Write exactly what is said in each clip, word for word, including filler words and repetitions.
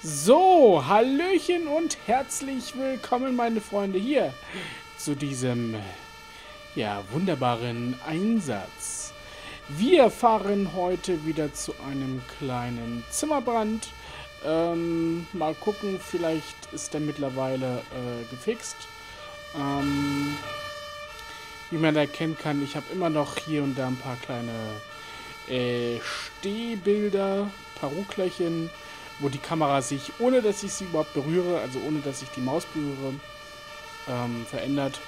So, Hallöchen und herzlich willkommen, meine Freunde, hier zu diesem, ja, wunderbaren Einsatz. Wir fahren heute wieder zu einem kleinen Zimmerbrand. Ähm, mal gucken, vielleicht ist der mittlerweile äh, gefixt. Ähm, wie man erkennen kann, ich habe immer noch hier und da ein paar kleine äh, Stehbilder, ein paar Rucklöchchen, wo die Kamera sich, ohne dass ich sie überhaupt berühre, also ohne dass ich die Maus berühre, ähm, verändert.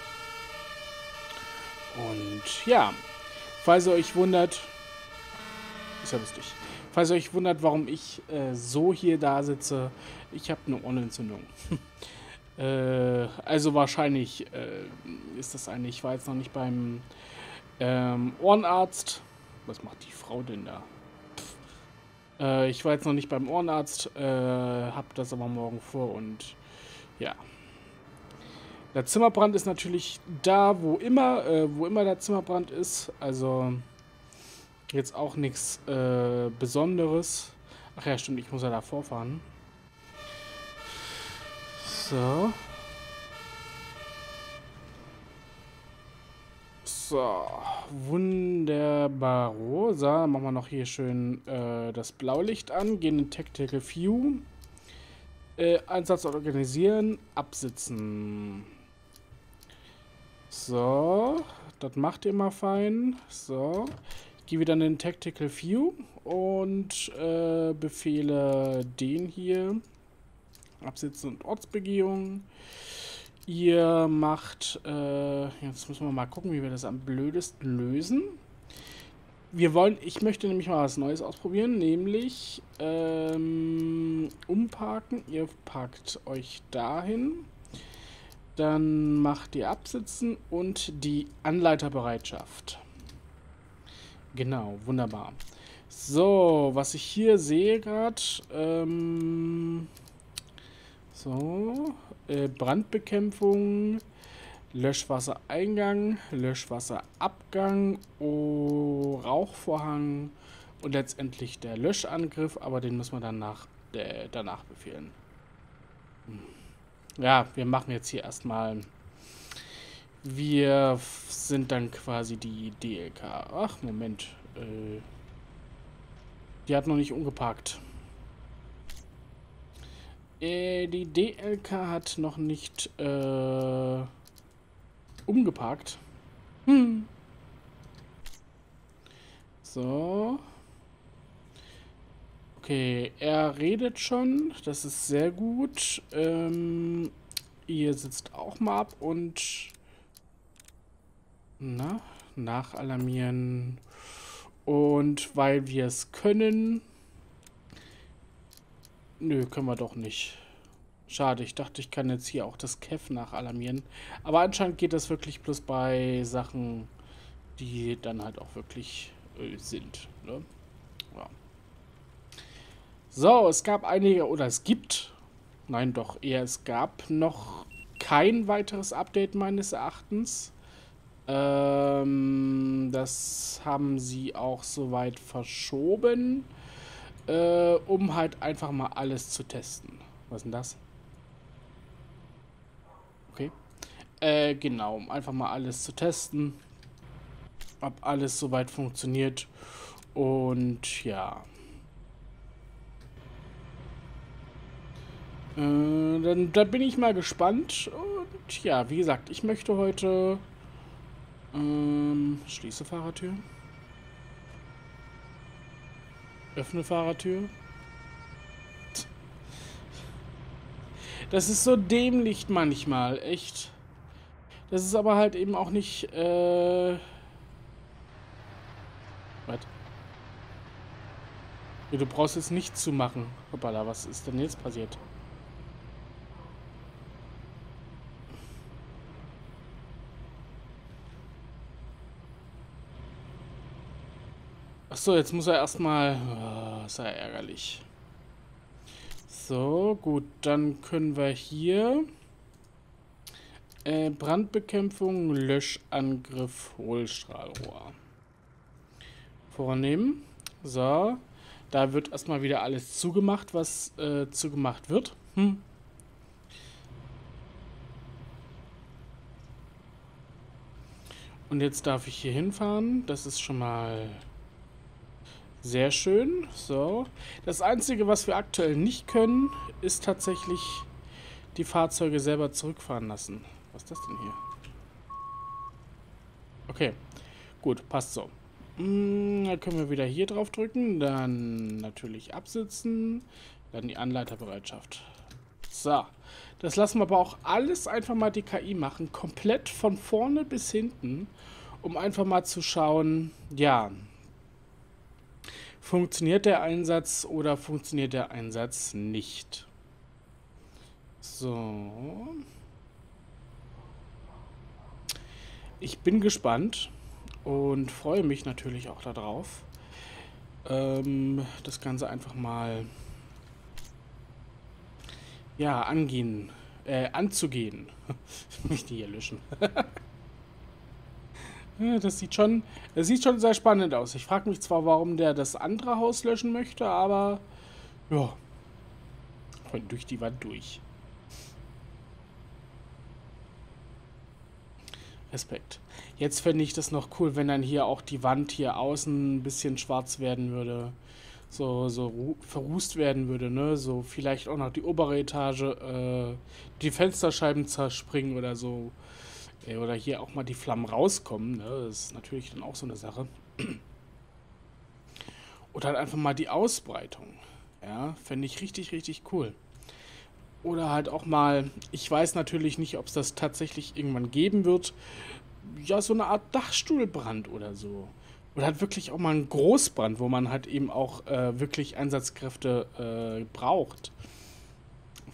Und ja, falls ihr euch wundert, ist ja lustig, falls ihr euch wundert, warum ich äh, so hier da sitze, ich habe eine Ohrenentzündung. äh, also wahrscheinlich äh, ist das eine, ich war jetzt noch nicht beim ähm, Ohrenarzt. Was macht die Frau denn da? Ich war jetzt noch nicht beim Ohrenarzt, äh, hab das aber morgen vor und ja. Der Zimmerbrand ist natürlich da, wo immer, äh, wo immer der Zimmerbrand ist. Also jetzt auch nichts äh, Besonderes. Ach ja, stimmt, ich muss ja da vorfahren. So. So, wunderbar. So, dann machen wir noch hier schön äh, das Blaulicht an. Gehen in Tactical View. Äh, Einsatz organisieren. Absitzen. So, das macht ihr mal fein. So, ich gehe wieder in den Tactical View und äh, befehle den hier. Absitzen und Ortsbegehung. Ihr macht, äh, jetzt müssen wir mal gucken, wie wir das am blödesten lösen. Wir wollen, ich möchte nämlich mal was Neues ausprobieren, nämlich ähm, umparken. Ihr parkt euch dahin, dann macht ihr Absitzen und die Anleiterbereitschaft. Genau, wunderbar. So, was ich hier sehe gerade, ähm, so, äh, Brandbekämpfung, Löschwassereingang, Löschwasserabgang, oh, Rauchvorhang und letztendlich der Löschangriff, aber den müssen wir danach, äh, danach befehlen. Ja, wir machen jetzt hier erstmal, wir sind dann quasi die D L K. Ach, Moment, äh, die hat noch nicht umgeparkt. Die D L K hat noch nicht äh, umgeparkt. Hm. So. Okay, er redet schon. Das ist sehr gut. Ähm, ihr sitzt auch mal ab und... Na, nachalarmieren. Und weil wir es können... Nö, können wir doch nicht. Schade, ich dachte, ich kann jetzt hier auch das K E F nachalarmieren. Aber anscheinend geht das wirklich bloß bei Sachen, die dann halt auch wirklich äh, sind. Ne? Ja. So, es gab einige, oder es gibt, nein doch, eher es gab noch kein weiteres Update meines Erachtens. Ähm, das haben sie auch soweit verschoben. Äh, um halt einfach mal alles zu testen. Was ist denn das? Okay. Äh, genau, um einfach mal alles zu testen. Ob alles soweit funktioniert. Und ja. Äh, dann, dann bin ich mal gespannt. Und ja, wie gesagt, ich möchte heute... Ähm, schließe Fahrertür. Öffne Fahrertür. Das ist so dämlich manchmal, echt. Das ist aber halt eben auch nicht, äh... Was? Du brauchst es nicht zu machen. Hoppala, was ist denn jetzt passiert? Achso, jetzt muss er erstmal... Oh, ist ja ärgerlich. So, gut, dann können wir hier... Äh, Brandbekämpfung, Löschangriff, Hohlstrahlrohr. Vornehmen. So. Da wird erstmal wieder alles zugemacht, was äh, zugemacht wird. Hm. Und jetzt darf ich hier hinfahren. Das ist schon mal sehr schön. So. Das Einzige, was wir aktuell nicht können, ist tatsächlich die Fahrzeuge selber zurückfahren lassen. Was ist das denn hier? Okay. Gut, passt so. Hm, dann können wir wieder hier drauf drücken. Dann natürlich absitzen. Dann die Anleiterbereitschaft. So. Das lassen wir aber auch alles einfach mal die K I machen. Komplett von vorne bis hinten. Um einfach mal zu schauen, ja, funktioniert der Einsatz oder funktioniert der Einsatz nicht. So. Ich bin gespannt und freue mich natürlich auch darauf, ähm, das Ganze einfach mal ja, angehen, äh, anzugehen. Nicht die hier löschen. Das sieht schon, das sieht schon sehr spannend aus. Ich frage mich zwar, warum der das andere Haus löschen möchte, aber ja, durch die Wand durch. Respekt. Jetzt fände ich das noch cool, wenn dann hier auch die Wand hier außen ein bisschen schwarz werden würde. So, so verrußt werden würde, ne? So vielleicht auch noch die obere Etage, äh, die Fensterscheiben zerspringen oder so. Äh, oder hier auch mal die Flammen rauskommen, ne? Das ist natürlich dann auch so eine Sache. Oder halt einfach mal die Ausbreitung. Ja, fände ich richtig, richtig cool. Oder halt auch mal, ich weiß natürlich nicht, ob es das tatsächlich irgendwann geben wird, ja, so eine Art Dachstuhlbrand oder so. Oder hat wirklich auch mal einen Großbrand, wo man halt eben auch äh, wirklich Einsatzkräfte äh, braucht.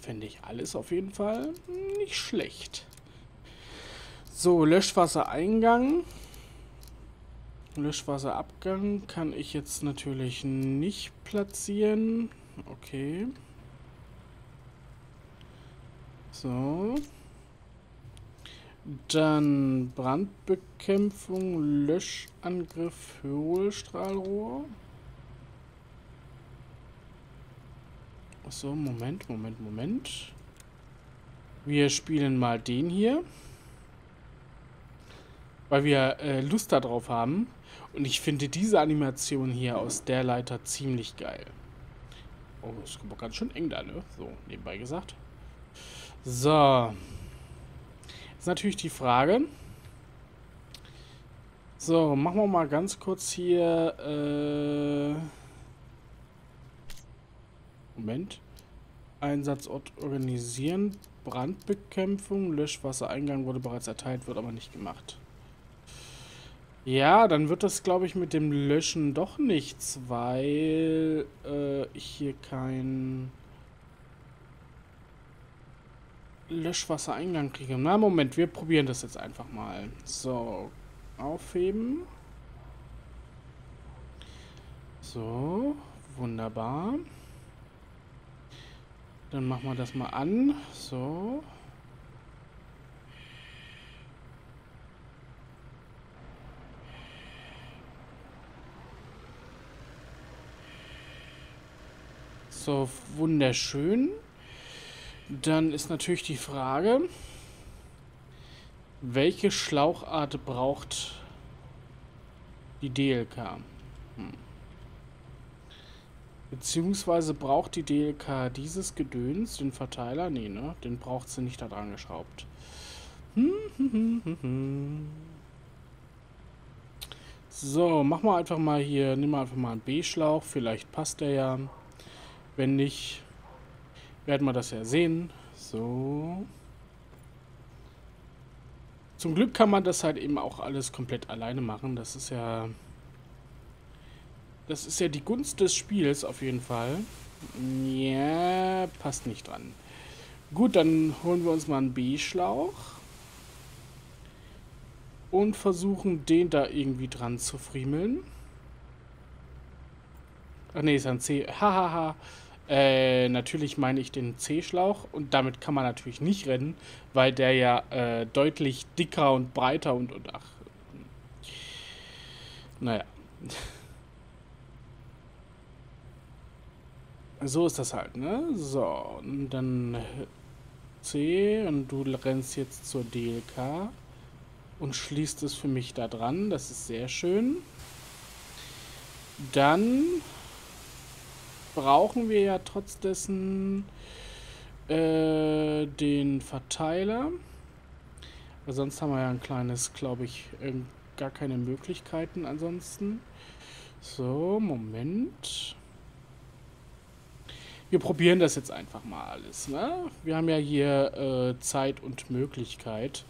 Fände ich alles auf jeden Fall nicht schlecht. So, Löschwassereingang. Löschwasserabgang kann ich jetzt natürlich nicht platzieren. Okay. So. Dann Brandbekämpfung, Löschangriff, Hohlstrahlrohr. Achso, Moment, Moment, Moment. Wir spielen mal den hier. Weil wir äh, Lust darauf haben. Und ich finde diese Animation hier aus der Leiter ziemlich geil. Oh, das kommt ganz schön eng da, ne? So, nebenbei gesagt. So. Natürlich die Frage. So, machen wir mal ganz kurz hier. Äh Moment. Einsatzort organisieren. Brandbekämpfung. Löschwassereingang wurde bereits erteilt, wird aber nicht gemacht. Ja, dann wird das, glaube ich, mit dem Löschen doch nichts, weil äh, ich hier kein Löschwassereingang kriege. Na, Moment, wir probieren das jetzt einfach mal. So, aufheben. So, wunderbar. Dann machen wir das mal an. So. So, wunderschön. Dann ist natürlich die Frage, welche Schlauchart braucht die D L K? Hm. Beziehungsweise braucht die D L K dieses Gedöns, den Verteiler? Nee, ne? Den braucht sie nicht da dran geschraubt. Hm, hm, hm, hm, hm. So, machen wir einfach mal hier, nehmen wir einfach mal einen B-Schlauch, vielleicht passt der ja. Wenn nicht, werden wir das ja sehen. So. Zum Glück kann man das halt eben auch alles komplett alleine machen. Das ist ja... Das ist ja die Gunst des Spiels auf jeden Fall. Ja, passt nicht dran. Gut, dann holen wir uns mal einen B-Schlauch. Und versuchen, den da irgendwie dran zu friemeln. Ach ne, ist ein C. Hahaha. Äh, natürlich meine ich den C-Schlauch und damit kann man natürlich nicht rennen, weil der ja äh, deutlich dicker und breiter und, und ach. Naja. So ist das halt, ne? So, und dann C und du rennst jetzt zur D L K und schließt es für mich da dran. Das ist sehr schön. Dann brauchen wir ja trotz dessen äh, den Verteiler. Weil sonst haben wir ja ein kleines, glaube ich, äh, gar keine Möglichkeiten ansonsten. So, Moment. Wir probieren das jetzt einfach mal alles, ne? Wir haben ja hier äh, Zeit und Möglichkeit.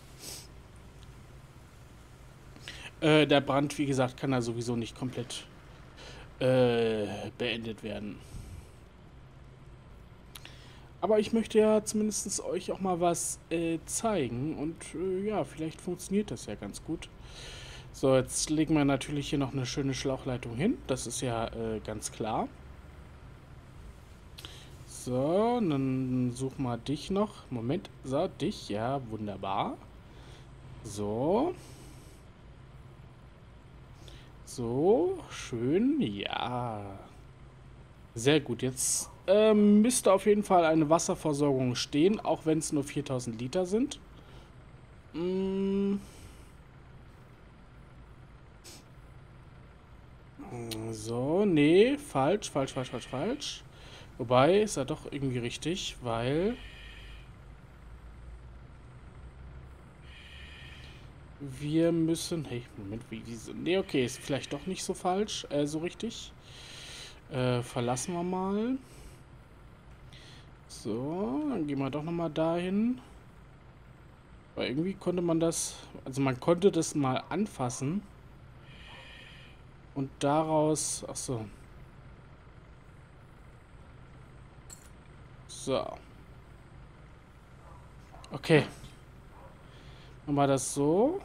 Äh, der Brand, wie gesagt, kann da sowieso nicht komplett äh, beendet werden. Aber ich möchte ja zumindest euch auch mal was äh, zeigen und äh, ja, vielleicht funktioniert das ja ganz gut. So, jetzt legen wir natürlich hier noch eine schöne Schlauchleitung hin, das ist ja äh, ganz klar. So, dann such mal dich noch. Moment, so, dich, ja, wunderbar. So. So, schön, ja. Sehr gut, jetzt äh, müsste auf jeden Fall eine Wasserversorgung stehen, auch wenn es nur viertausend Liter sind. Mm. So, nee, falsch, falsch, falsch, falsch, falsch. Wobei, ist ja doch irgendwie richtig, weil wir müssen... Hey, Moment, wie... wie nee, okay, ist vielleicht doch nicht so falsch, äh, so richtig. Äh, verlassen wir mal. So, dann gehen wir doch nochmal dahin. Weil irgendwie konnte man das... Also man konnte das mal anfassen. Und daraus... Ach so... So. Okay. Machen wir das so.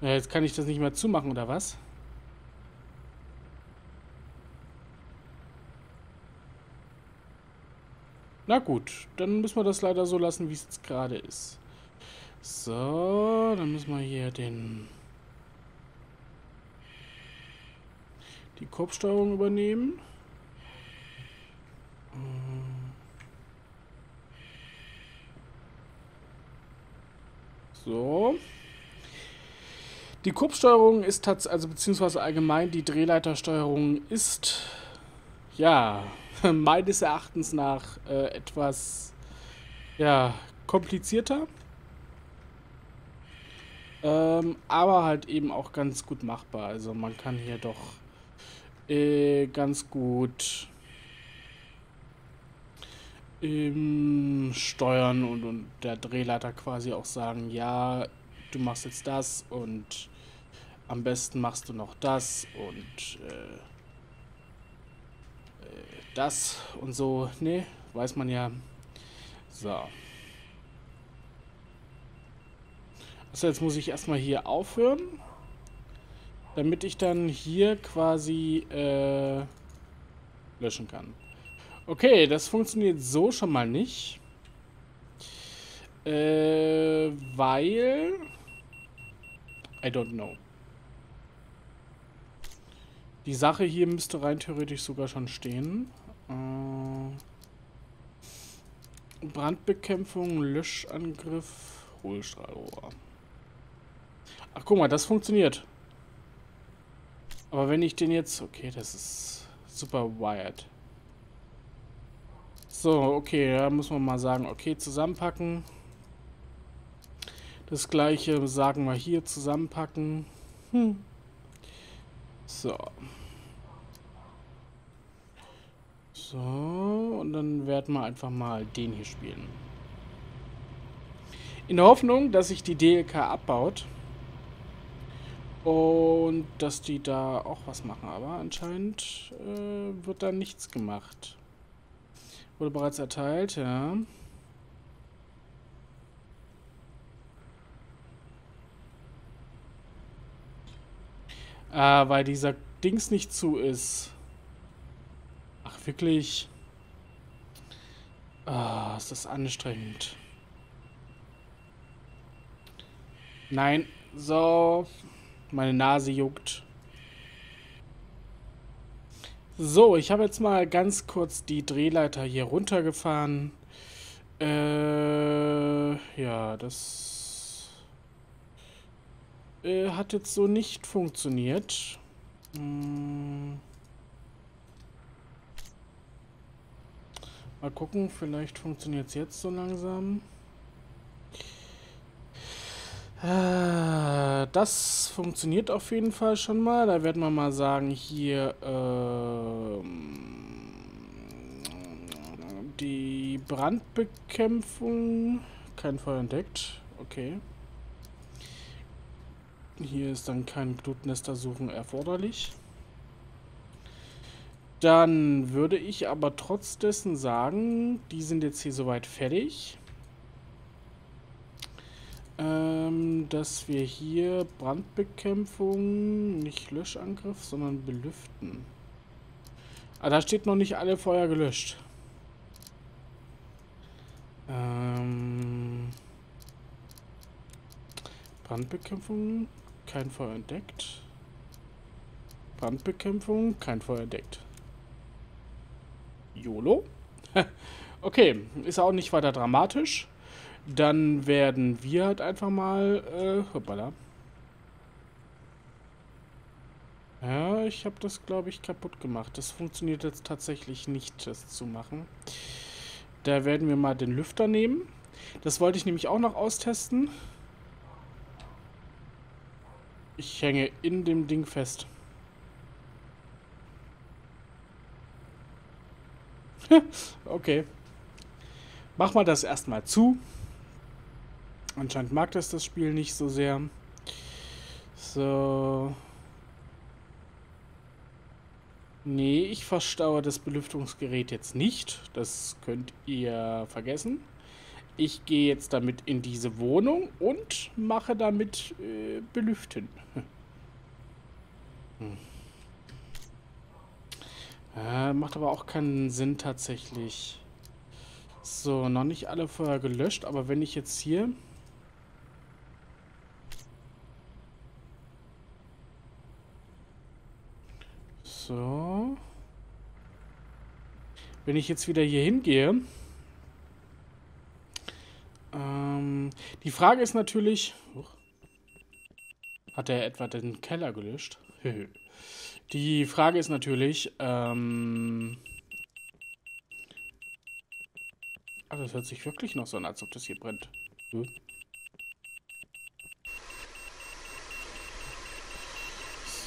Ja, jetzt kann ich das nicht mehr zumachen, oder was? Na gut, dann müssen wir das leider so lassen, wie es jetzt gerade ist. So, dann müssen wir hier den... die Kurbsteuerung übernehmen. So. Die Kurbsteuerung ist tatsächlich, also beziehungsweise allgemein die Drehleitersteuerung ist, ja, meines Erachtens nach äh, etwas, ja, komplizierter. Ähm, aber halt eben auch ganz gut machbar. Also man kann hier doch äh, ganz gut steuern und, und der Drehleiter quasi auch sagen, ja, du machst jetzt das und am besten machst du noch das und äh, äh, das und so. Ne, weiß man ja. So. Also jetzt muss ich erstmal hier aufhören, damit ich dann hier quasi äh, löschen kann. Okay, das funktioniert so schon mal nicht. Äh, weil... I don't know. Die Sache hier müsste rein theoretisch sogar schon stehen. Äh, Brandbekämpfung, Löschangriff, Hohlstrahlrohr. Ach, guck mal, das funktioniert. Aber wenn ich den jetzt... Okay, das ist super wired. So, okay, da muss man mal sagen, okay, zusammenpacken. Das gleiche sagen wir hier, zusammenpacken. Hm. So. So, und dann werden wir einfach mal den hier spielen. In der Hoffnung, dass sich die D L K abbaut. Und dass die da auch was machen, aber anscheinend äh, wird da nichts gemacht. Wurde bereits erteilt, ja. Ah, weil dieser Dings nicht zu ist. Ach, wirklich? Ah, ist das anstrengend. Nein, so. Meine Nase juckt. So, ich habe jetzt mal ganz kurz die Drehleiter hier runtergefahren. Äh, ja, das äh, hat jetzt so nicht funktioniert. Hm. Mal gucken, vielleicht funktioniert es jetzt so langsam. Das funktioniert auf jeden Fall schon mal. Da werden wir mal sagen, hier äh, die Brandbekämpfung. Kein Feuer entdeckt. Okay. Hier ist dann kein Glutnestersuchen erforderlich. Dann würde ich aber trotz dessen sagen, die sind jetzt hier soweit fertig. Ähm, dass wir hier Brandbekämpfung, nicht Löschangriff, sondern Belüften. Ah, da steht noch nicht alle Feuer gelöscht. Ähm, Brandbekämpfung, kein Feuer entdeckt. Brandbekämpfung, kein Feuer entdeckt. YOLO. Okay, ist auch nicht weiter dramatisch. Dann werden wir halt einfach mal... Äh, hoppala. Ja, ich habe das, glaube ich, kaputt gemacht. Das funktioniert jetzt tatsächlich nicht, das zu machen. Da werden wir mal den Lüfter nehmen. Das wollte ich nämlich auch noch austesten. Ich hänge in dem Ding fest. Okay. Machen wir das erstmal zu. Anscheinend mag das das Spiel nicht so sehr. So. Nee, ich verstaue das Belüftungsgerät jetzt nicht. Das könnt ihr vergessen. Ich gehe jetzt damit in diese Wohnung und mache damit äh, Belüften. Hm. Äh, macht aber auch keinen Sinn tatsächlich. So, noch nicht alle Feuer gelöscht, aber wenn ich jetzt hier... So. Wenn ich jetzt wieder hier hingehe... Ähm, die Frage ist natürlich... Hat er etwa den Keller gelöscht? Die Frage ist natürlich... Ähm, Ah, das hört sich wirklich noch so an, als ob das hier brennt. Hm.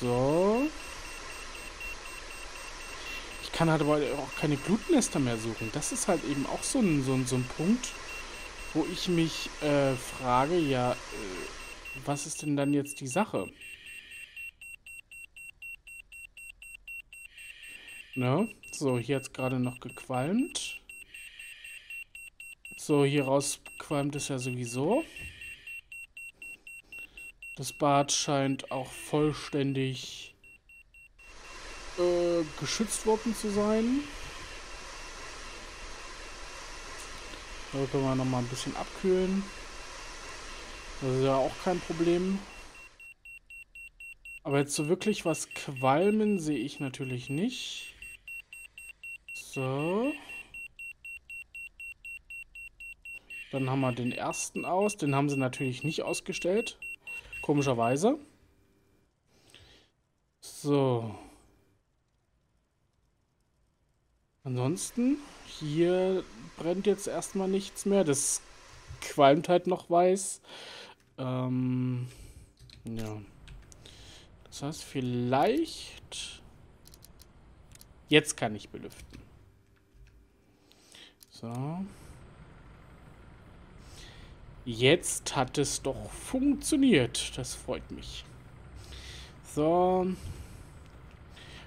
So. Ich kann halt aber auch keine Glutnester mehr suchen. Das ist halt eben auch so ein, so ein, so ein Punkt, wo ich mich äh, frage, ja, äh, was ist denn dann jetzt die Sache? Ne? So, hier hat es gerade noch gequalmt. So, hier rausqualmt es ja sowieso. Das Bad scheint auch vollständig äh, geschützt worden zu sein. Da können wir nochmal ein bisschen abkühlen. Das ist ja auch kein Problem. Aber jetzt so wirklich was qualmen sehe ich natürlich nicht. So. Dann haben wir den ersten aus. Den haben sie natürlich nicht ausgestellt. Komischerweise. So. Ansonsten, hier brennt jetzt erstmal nichts mehr. Das qualmt halt noch weiß. Ähm, ja. Das heißt, vielleicht... Jetzt kann ich belüften. So. Jetzt hat es doch funktioniert. Das freut mich. So.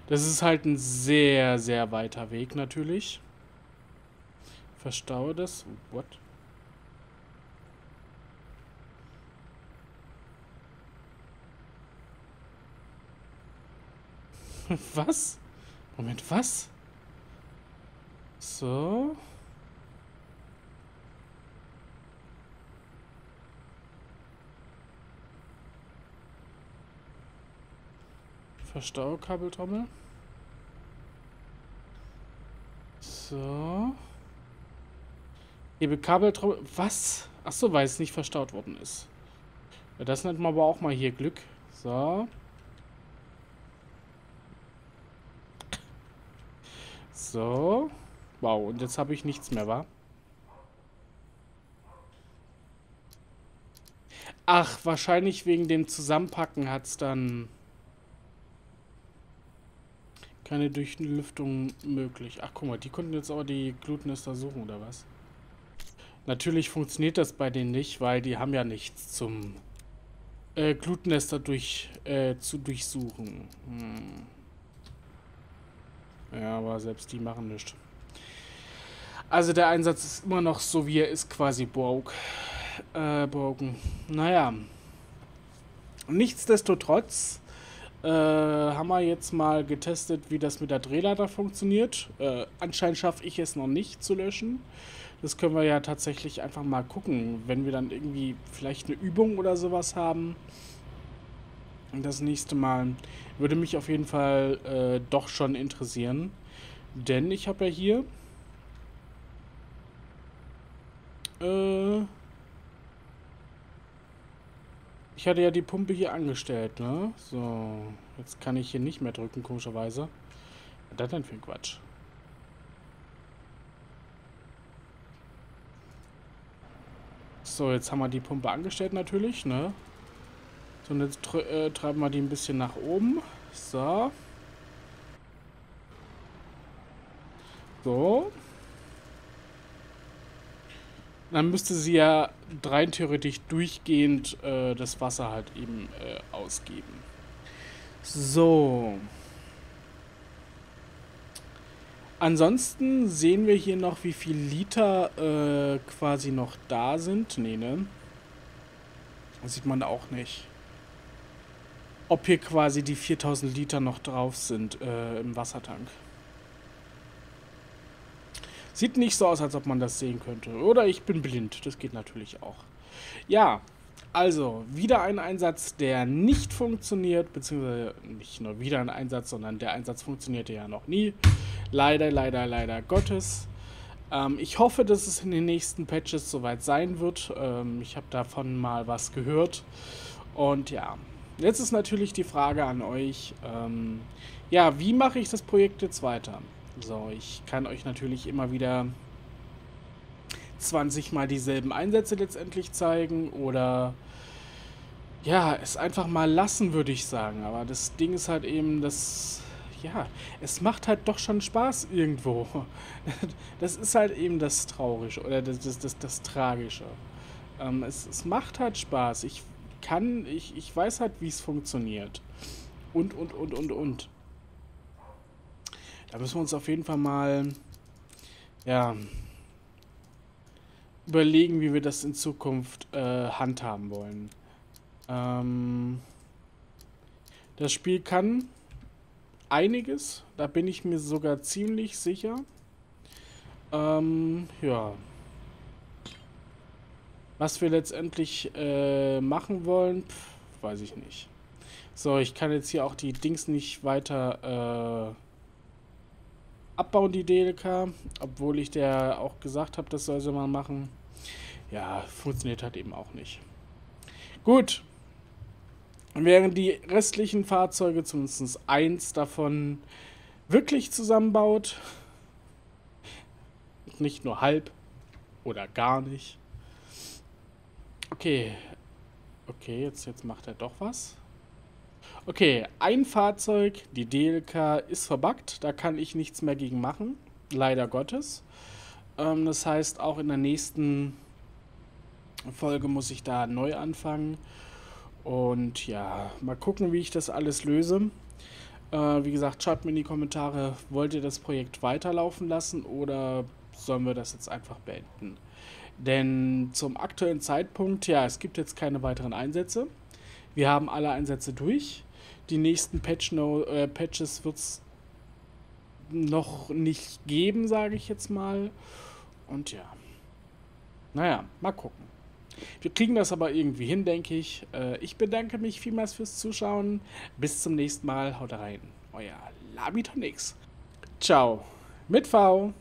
Das ist halt ein sehr, sehr weiter Weg natürlich. Verstaue das. What? Was? Moment, was? So. Verstaukabeltrommel. So. Hebe Kabeltrommel. Was? Achso, weil es nicht verstaut worden ist. Ja, das nennt man aber auch mal hier Glück. So. So. Wow, und jetzt habe ich nichts mehr, wa? Ach, wahrscheinlich wegen dem Zusammenpacken hat es dann keine Durchlüftung möglich. Ach, guck mal, die konnten jetzt aber die Glutnester suchen, oder was? Natürlich funktioniert das bei denen nicht, weil die haben ja nichts zum äh, Glutnester durch, äh, zu durchsuchen. Hm. Ja, aber selbst die machen nichts. Also der Einsatz ist immer noch so, wie er ist, quasi broke. Äh, broken. Naja. Nichtsdestotrotz äh, haben wir jetzt mal getestet, wie das mit der Drehleiter funktioniert. Äh, anscheinend schaffe ich es noch nicht zu löschen. Das können wir ja tatsächlich einfach mal gucken, wenn wir dann irgendwie vielleicht eine Übung oder sowas haben. Das nächste Mal würde mich auf jeden Fall äh, doch schon interessieren. Denn ich habe ja hier äh, ich hatte ja die Pumpe hier angestellt, ne? So, jetzt kann ich hier nicht mehr drücken, komischerweise. Was ist das denn für ein Quatsch? So, jetzt haben wir die Pumpe angestellt natürlich, ne? So, und jetzt äh, treiben wir die ein bisschen nach oben. So. So. Dann müsste sie ja rein theoretisch durchgehend äh, das Wasser halt eben äh, ausgeben. So. Ansonsten sehen wir hier noch, wie viel Liter äh, quasi noch da sind. Nee, ne? Das sieht man auch nicht. Ob hier quasi die viertausend Liter noch drauf sind äh, im Wassertank. Sieht nicht so aus, als ob man das sehen könnte. Oder ich bin blind. Das geht natürlich auch. Ja, also wieder ein Einsatz, der nicht funktioniert. Beziehungsweise nicht nur wieder ein Einsatz, sondern der Einsatz funktionierte ja noch nie. Leider, leider, leider Gottes. Ähm, ich hoffe, dass es in den nächsten Patches soweit sein wird. Ähm, ich habe davon mal was gehört. Und ja, jetzt ist natürlich die Frage an euch. Ähm, ja, wie mache ich das Projekt jetzt weiter? So, ich kann euch natürlich immer wieder zwanzig Mal dieselben Einsätze letztendlich zeigen. Oder ja, es einfach mal lassen, würde ich sagen. Aber das Ding ist halt eben, dass... Ja, es macht halt doch schon Spaß irgendwo. Das ist halt eben das Traurige oder das, das, das, das Tragische. Ähm, es, es macht halt Spaß. Ich kann, ich, ich weiß halt, wie es funktioniert. Und, und, und, und, und. Da müssen wir uns auf jeden Fall mal, ja, überlegen, wie wir das in Zukunft äh, handhaben wollen. Ähm, das Spiel kann... einiges, da bin ich mir sogar ziemlich sicher. Ähm, ja. Was wir letztendlich äh, machen wollen, pf, weiß ich nicht. So, ich kann jetzt hier auch die Dings nicht weiter äh, abbauen, die D L K, obwohl ich der auch gesagt habe, das soll sie mal machen. Ja, funktioniert halt eben auch nicht. Gut. Während die restlichen Fahrzeuge, zumindest eins davon, wirklich zusammenbaut. Nicht nur halb oder gar nicht. Okay. Okay, jetzt, jetzt macht er doch was. Okay, ein Fahrzeug, die D L K, ist verbuggt. Da kann ich nichts mehr gegen machen. Leider Gottes. Ähm, das heißt, auch in der nächsten Folge muss ich da neu anfangen. Und ja, mal gucken, wie ich das alles löse. Äh, wie gesagt, schreibt mir in die Kommentare, wollt ihr das Projekt weiterlaufen lassen oder sollen wir das jetzt einfach beenden? Denn zum aktuellen Zeitpunkt, ja, es gibt jetzt keine weiteren Einsätze. Wir haben alle Einsätze durch. Die nächsten Patch no, äh, Patches wird es noch nicht geben, sage ich jetzt mal. Und ja, naja, mal gucken. Wir kriegen das aber irgendwie hin, denke ich. Äh, ich bedanke mich vielmals fürs Zuschauen. Bis zum nächsten Mal. Haut rein. Euer Labitonix. Ciao. Mit V.